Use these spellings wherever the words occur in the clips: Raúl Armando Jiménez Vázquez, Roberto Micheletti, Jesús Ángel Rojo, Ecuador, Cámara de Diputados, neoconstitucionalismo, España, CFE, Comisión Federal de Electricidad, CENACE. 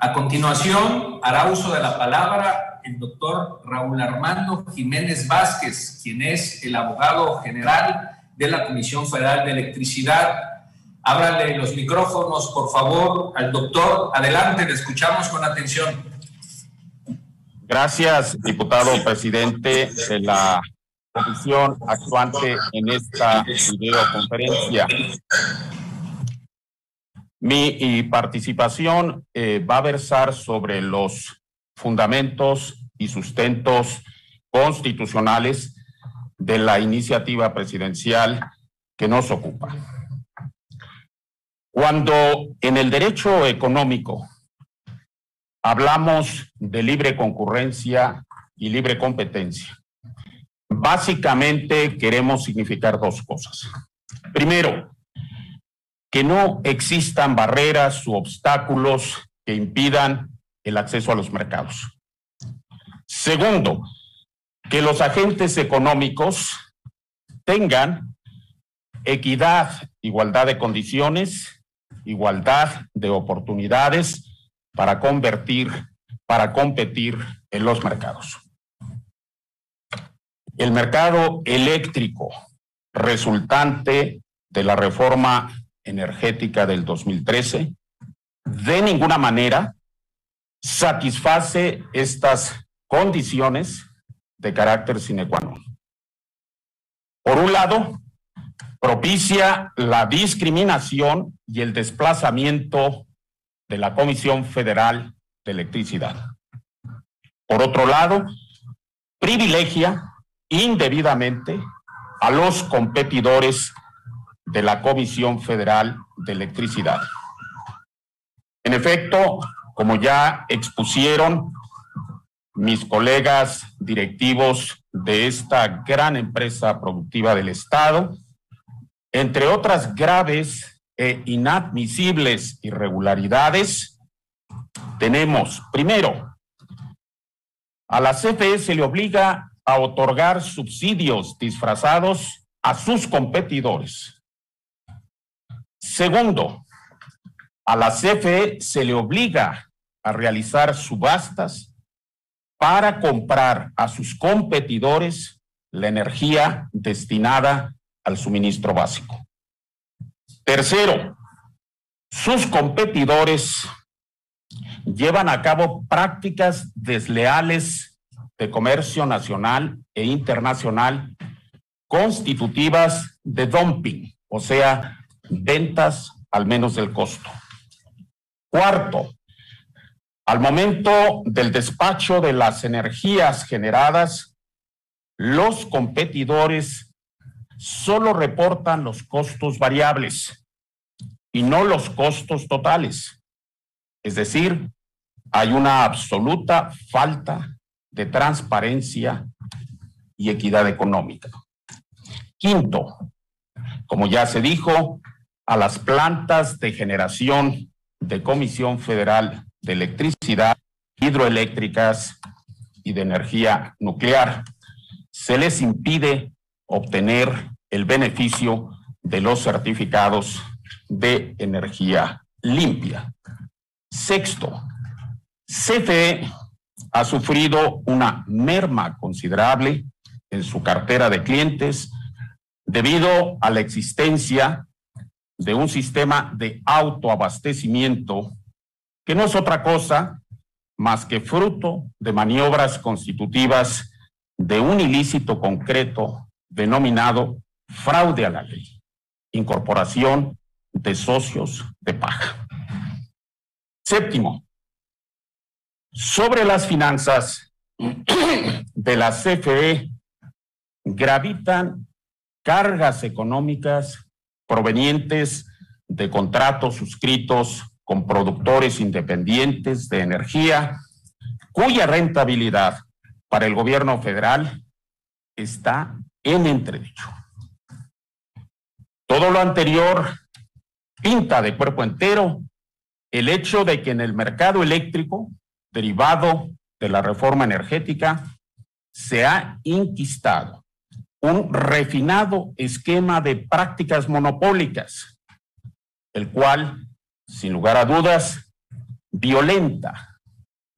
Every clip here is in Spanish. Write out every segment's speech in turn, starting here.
A continuación, hará uso de la palabra el doctor Raúl Armando Jiménez Vázquez, quien es el abogado general de la Comisión Federal de Electricidad. Ábrale los micrófonos, por favor, al doctor. Adelante, le escuchamos con atención. Gracias, diputado presidente de la comisión actuante en esta videoconferencia. Mi participación va a versar sobre los fundamentos y sustentos constitucionales de la iniciativa presidencial que nos ocupa. Cuando en el derecho económico hablamos de libre concurrencia y libre competencia, básicamente queremos significar dos cosas. Primero, que no existan barreras u obstáculos que impidan el acceso a los mercados. Segundo, que los agentes económicos tengan equidad, igualdad de condiciones, igualdad de oportunidades para competir en los mercados. El mercado eléctrico resultante de la reforma energética del 2013 de ninguna manera satisface estas condiciones de carácter sine qua non. Por un lado, propicia la discriminación y el desplazamiento de la Comisión Federal de Electricidad. Por otro lado, privilegia indebidamente a los competidores de la Comisión Federal de Electricidad. En efecto, como ya expusieron mis colegas directivos de esta gran empresa productiva del Estado, entre otras graves e inadmisibles irregularidades, tenemos, primero, a la CFE se le obliga a otorgar subsidios disfrazados a sus competidores. Segundo, a la CFE se le obliga a realizar subastas para comprar a sus competidores la energía destinada al suministro básico. Tercero, sus competidores llevan a cabo prácticas desleales de comercio nacional e internacional constitutivas de dumping, o sea, ventas al menos del costo. Cuarto, al momento del despacho de las energías generadas, los competidores solo reportan los costos variables y no los costos totales. Es decir, hay una absoluta falta de transparencia y equidad económica. Quinto, como ya se dijo, a las plantas de generación de Comisión Federal de Electricidad, hidroeléctricas y de energía nuclear, se les impide obtener el beneficio de los certificados de energía limpia. Sexto, CFE ha sufrido una merma considerable en su cartera de clientes debido a la existencia de un sistema de autoabastecimiento que no es otra cosa más que fruto de maniobras constitutivas de un ilícito concreto denominado fraude a la ley, incorporación de socios de paja. Séptimo, sobre las finanzas de la CFE gravitan cargas económicas provenientes de contratos suscritos con productores independientes de energía, cuya rentabilidad para el gobierno federal está en entredicho. Todo lo anterior pinta de cuerpo entero el hecho de que en el mercado eléctrico, derivado de la reforma energética, se ha inquistado un refinado esquema de prácticas monopólicas, el cual, sin lugar a dudas, violenta,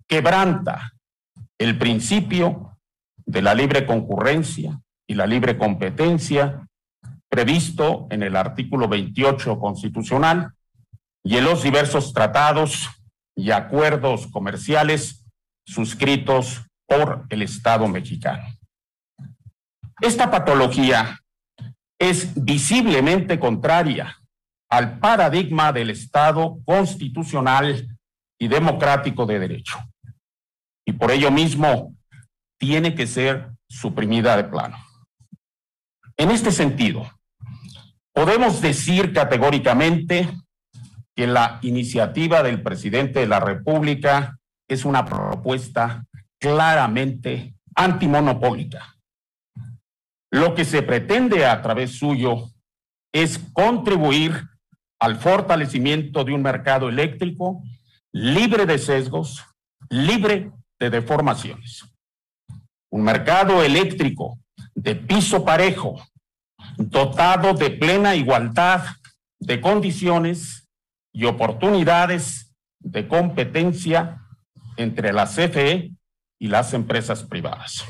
quebranta el principio de la libre concurrencia y la libre competencia previsto en el artículo 28 constitucional y en los diversos tratados y acuerdos comerciales suscritos por el Estado mexicano. Esta patología es visiblemente contraria al paradigma del Estado constitucional y democrático de derecho, y por ello mismo tiene que ser suprimida de plano. En este sentido, podemos decir categóricamente que la iniciativa del presidente de la República es una propuesta claramente antimonopólica. Lo que se pretende a través suyo es contribuir al fortalecimiento de un mercado eléctrico libre de sesgos, libre de deformaciones. Un mercado eléctrico de piso parejo, dotado de plena igualdad de condiciones y oportunidades de competencia entre la CFE y las empresas privadas.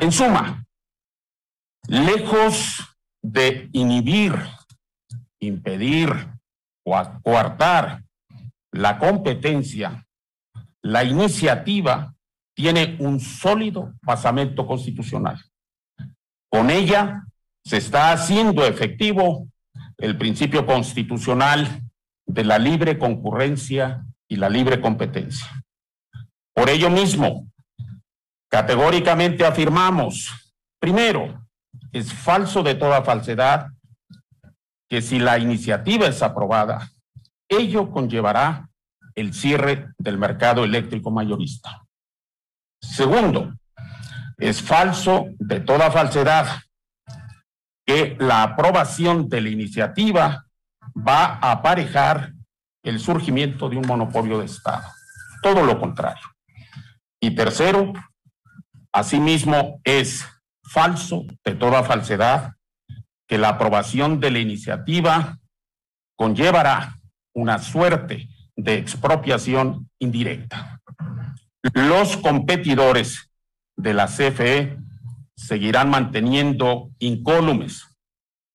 En suma, lejos de inhibir, impedir o coartar la competencia, la iniciativa tiene un sólido basamento constitucional. Con ella se está haciendo efectivo el principio constitucional de la libre concurrencia y la libre competencia. Por ello mismo, categóricamente afirmamos, primero, es falso de toda falsedad que si la iniciativa es aprobada, ello conllevará el cierre del mercado eléctrico mayorista. Segundo, es falso de toda falsedad que la aprobación de la iniciativa va a aparejar el surgimiento de un monopolio de Estado. Todo lo contrario. Y tercero, asimismo es falso de toda falsedad que la aprobación de la iniciativa conllevará una suerte de expropiación indirecta. Los competidores de la CFE seguirán manteniendo incólumes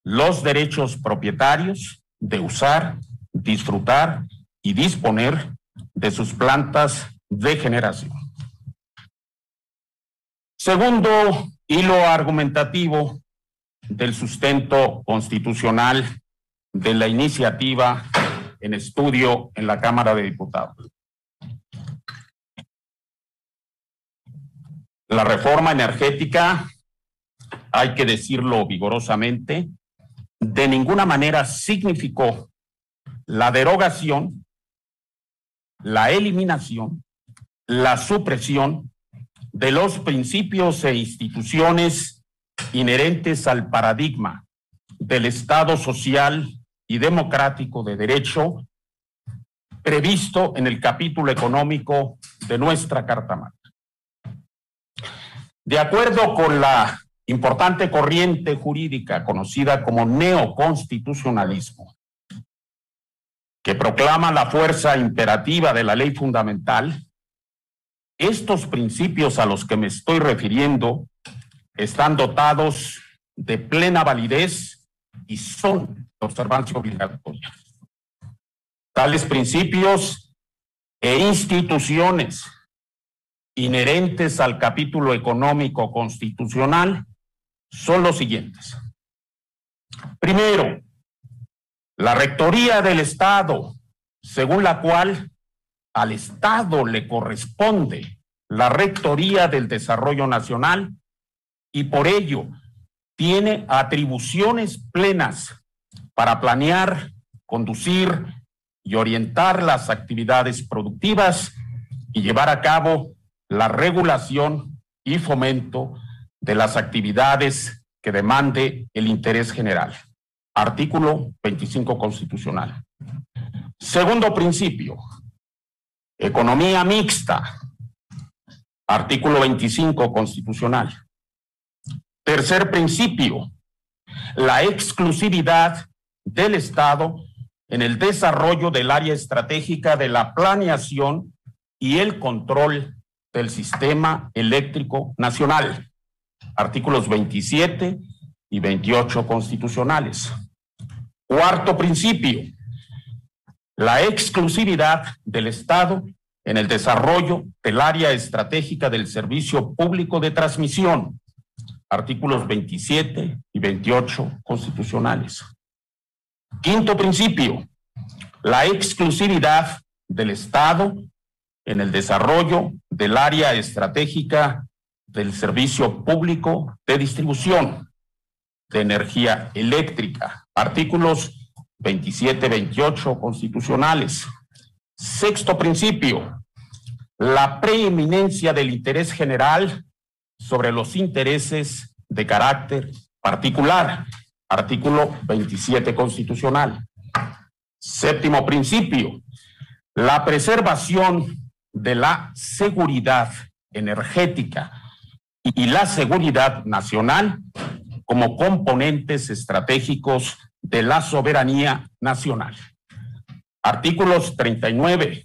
los derechos propietarios de usar, disfrutar y disponer de sus plantas de generación. Segundo hilo argumentativo del sustento constitucional de la iniciativa en estudio en la Cámara de Diputados. La reforma energética, hay que decirlo vigorosamente, de ninguna manera significó la derogación, la eliminación, la supresión de los principios e instituciones inherentes al paradigma del Estado social y democrático de derecho previsto en el capítulo económico de nuestra Carta Magna. De acuerdo con la importante corriente jurídica conocida como neoconstitucionalismo, que proclama la fuerza imperativa de la ley fundamental, estos principios a los que me estoy refiriendo están dotados de plena validez y son observancia obligatoria. Tales principios e instituciones inherentes al capítulo económico constitucional son los siguientes. Primero, la rectoría del Estado, según la cual al Estado le corresponde la rectoría del desarrollo nacional y por ello tiene atribuciones plenas para planear, conducir y orientar las actividades productivas y llevar a cabo la regulación y fomento de las actividades que demande el interés general. Artículo 25 constitucional. Segundo principio, economía mixta. Artículo 25 constitucional. Tercer principio, la exclusividad del Estado en el desarrollo del área estratégica de la planeación y el control del sistema eléctrico nacional, artículos 27 y 28 constitucionales. Cuarto principio, la exclusividad del Estado en el desarrollo del área estratégica del servicio público de transmisión, artículos 27 y 28 constitucionales. Quinto principio, la exclusividad del Estado en el desarrollo del área estratégica del servicio público de distribución de energía eléctrica, artículos 27 y 28 constitucionales. Sexto principio, la preeminencia del interés general sobre los intereses de carácter particular, artículo 27 constitucional. Séptimo principio, la preservación de la seguridad energética y la seguridad nacional como componentes estratégicos de la soberanía nacional. Artículos 39,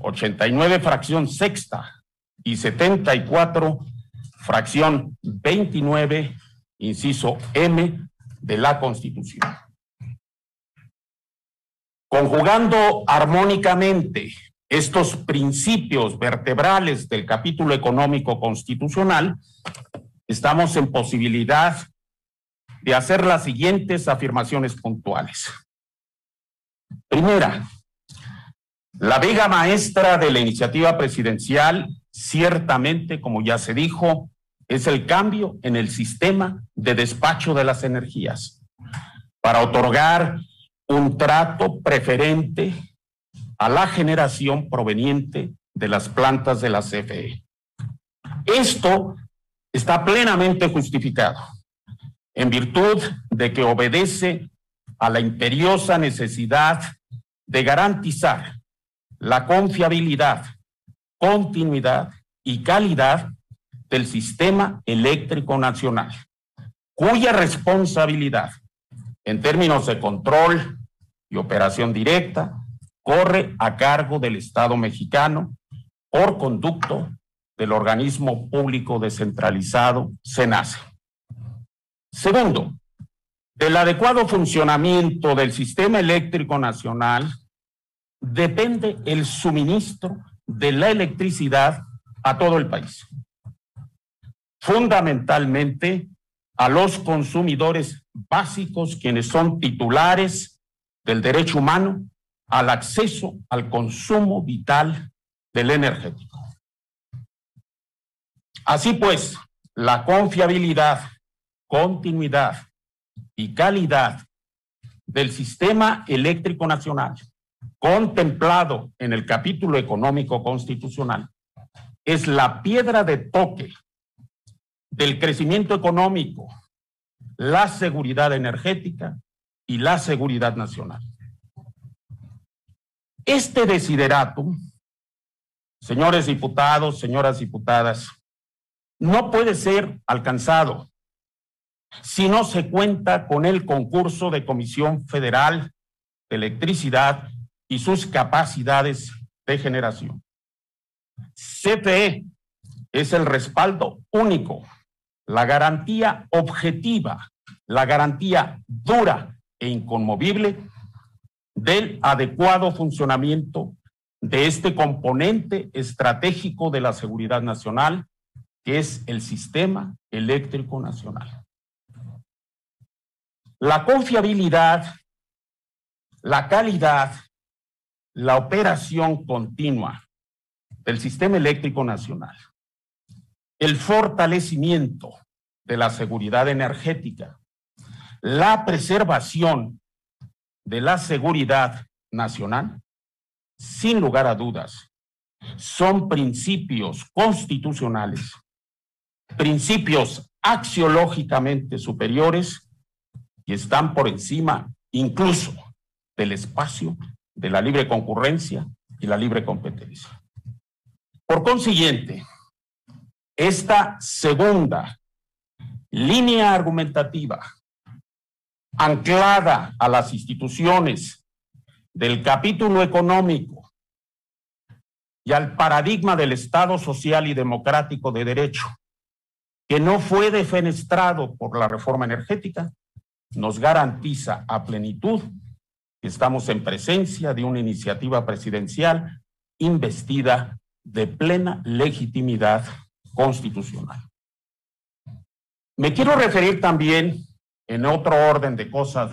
89, fracción sexta y 74, fracción 29, inciso M de la Constitución. Conjugando armónicamente estos principios vertebrales del capítulo económico constitucional, estamos en posibilidad de hacer las siguientes afirmaciones puntuales. Primera, la viga maestra de la iniciativa presidencial, ciertamente, como ya se dijo, es el cambio en el sistema de despacho de las energías para otorgar un trato preferente a la generación proveniente de las plantas de la CFE. Esto está plenamente justificado en virtud de que obedece a la imperiosa necesidad de garantizar la confiabilidad, continuidad y calidad del sistema eléctrico nacional, cuya responsabilidad en términos de control y operación directa corre a cargo del Estado mexicano por conducto del organismo público descentralizado CENACE. Segundo, del adecuado funcionamiento del sistema eléctrico nacional depende el suministro de la electricidad a todo el país, fundamentalmente a los consumidores básicos, quienes son titulares del derecho humano al acceso al consumo vital del energético. Así pues, la confiabilidad, continuidad y calidad del sistema eléctrico nacional contemplado en el capítulo económico constitucional es la piedra de toque del crecimiento económico, la seguridad energética y la seguridad nacional. Este desideratum, señores diputados, señoras diputadas, no puede ser alcanzado si no se cuenta con el concurso de Comisión Federal de Electricidad y sus capacidades de generación. CFE es el respaldo único, la garantía objetiva, la garantía dura e inconmovible del adecuado funcionamiento de este componente estratégico de la seguridad nacional, que es el sistema eléctrico nacional. La confiabilidad, la calidad, la operación continua del sistema eléctrico nacional, el fortalecimiento de la seguridad energética, la preservación de la seguridad nacional, sin lugar a dudas, son principios constitucionales, principios axiológicamente superiores y están por encima incluso del espacio de la libre concurrencia y la libre competencia. Por consiguiente, esta segunda línea argumentativa, anclada a las instituciones del capítulo económico y al paradigma del Estado social y democrático de derecho, que no fue defenestrado por la reforma energética, nos garantiza a plenitud que estamos en presencia de una iniciativa presidencial investida de plena legitimidad constitucional. Me quiero referir también, en otro orden de cosas,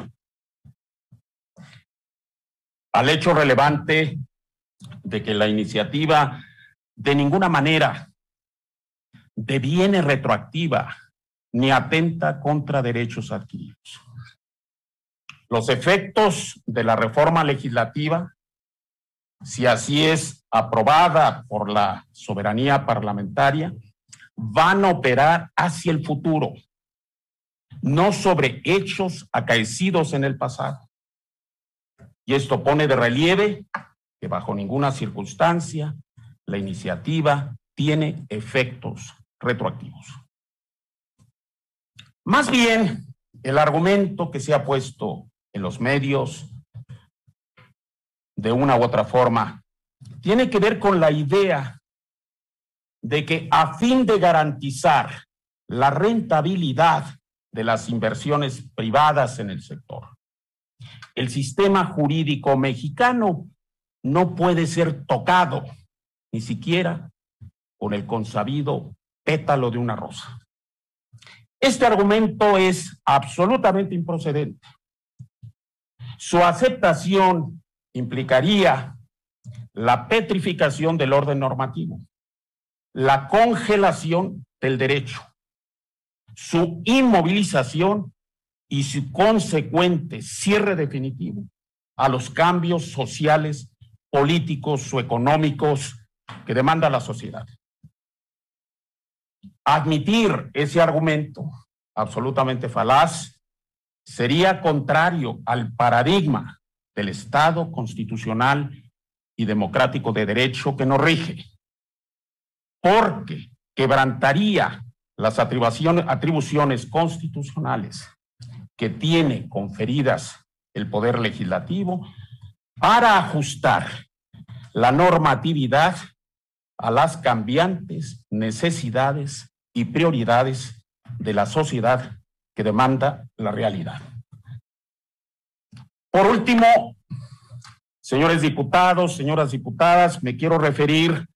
al hecho relevante de que la iniciativa de ninguna manera deviene retroactiva ni atenta contra derechos adquiridos. Los efectos de la reforma legislativa, si así es aprobada por la soberanía parlamentaria, van a operar hacia el futuro, no sobre hechos acaecidos en el pasado. Y esto pone de relieve que bajo ninguna circunstancia la iniciativa tiene efectos retroactivos. Más bien, el argumento que se ha puesto en los medios, de una u otra forma, tiene que ver con la idea de que a fin de garantizar la rentabilidad de las inversiones privadas en el sector, el sistema jurídico mexicano no puede ser tocado, ni siquiera con el consabido pétalo de una rosa. Este argumento es absolutamente improcedente. Su aceptación implicaría la petrificación del orden normativo, la congelación del derecho, su inmovilización y su consecuente cierre definitivo a los cambios sociales, políticos o económicos que demanda la sociedad. Admitir ese argumento absolutamente falaz sería contrario al paradigma del Estado constitucional y democrático de derecho que nos rige, porque quebrantaría las atribuciones constitucionales que tiene conferidas el Poder Legislativo para ajustar la normatividad a las cambiantes necesidades y prioridades de la sociedad que demanda la realidad. Por último, señores diputados, señoras diputadas, me quiero referir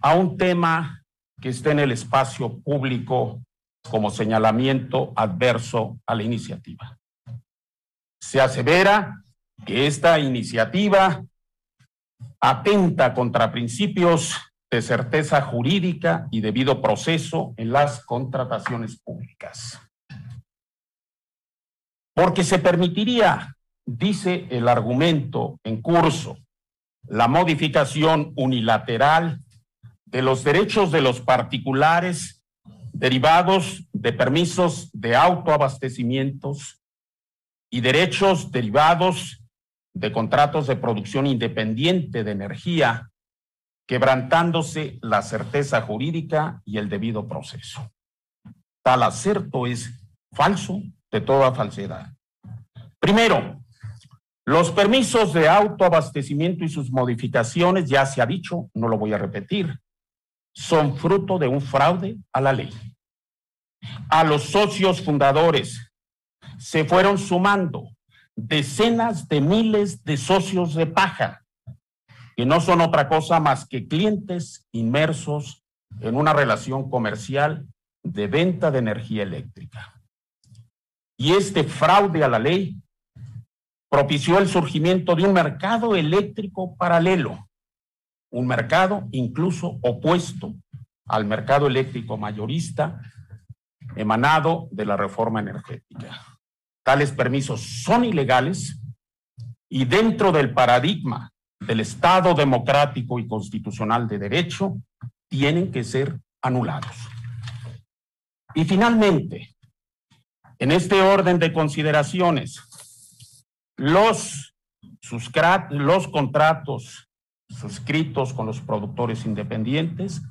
a un tema que está en el espacio público como señalamiento adverso a la iniciativa. Se asevera que esta iniciativa atenta contra principios de certeza jurídica y debido proceso en las contrataciones públicas, porque se permitiría, dice el argumento en curso, la modificación unilateral de los derechos de los particulares derivados de permisos de autoabastecimientos y derechos derivados de contratos de producción independiente de energía, quebrantándose la certeza jurídica y el debido proceso. Tal aserto es falso de toda falsedad. Primero, los permisos de autoabastecimiento y sus modificaciones, ya se ha dicho, no lo voy a repetir, son fruto de un fraude a la ley. A los socios fundadores se fueron sumando decenas de miles de socios de paja, que no son otra cosa más que clientes inmersos en una relación comercial de venta de energía eléctrica. Y este fraude a la ley propició el surgimiento de un mercado eléctrico paralelo, un mercado incluso opuesto al mercado eléctrico mayorista emanado de la reforma energética. Tales permisos son ilegales y dentro del paradigma del Estado democrático y constitucional de derecho tienen que ser anulados. Y finalmente, en este orden de consideraciones, los contratos suscritos con los productores independientes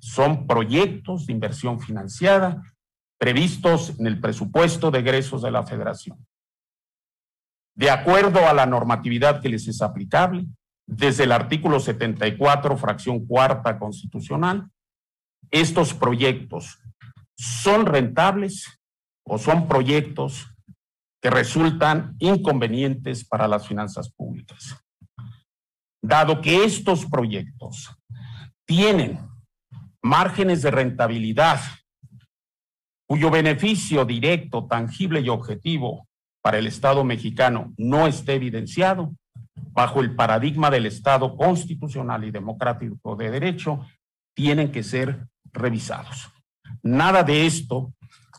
son proyectos de inversión financiada previstos en el presupuesto de egresos de la Federación. de acuerdo a la normatividad que les es aplicable, desde el artículo 74, fracción cuarta constitucional, estos proyectos son rentables o son proyectos que resultan inconvenientes para las finanzas públicas. Dado que estos proyectos tienen márgenes de rentabilidad cuyo beneficio directo, tangible y objetivo para el Estado mexicano no esté evidenciado, bajo el paradigma del Estado constitucional y democrático de derecho, tienen que ser revisados. Nada de esto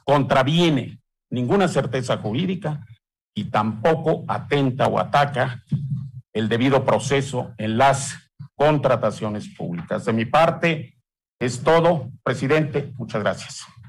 contraviene ninguna certeza jurídica y tampoco atenta o ataca el debido proceso en las contrataciones públicas. De mi parte, es todo, presidente. Muchas gracias.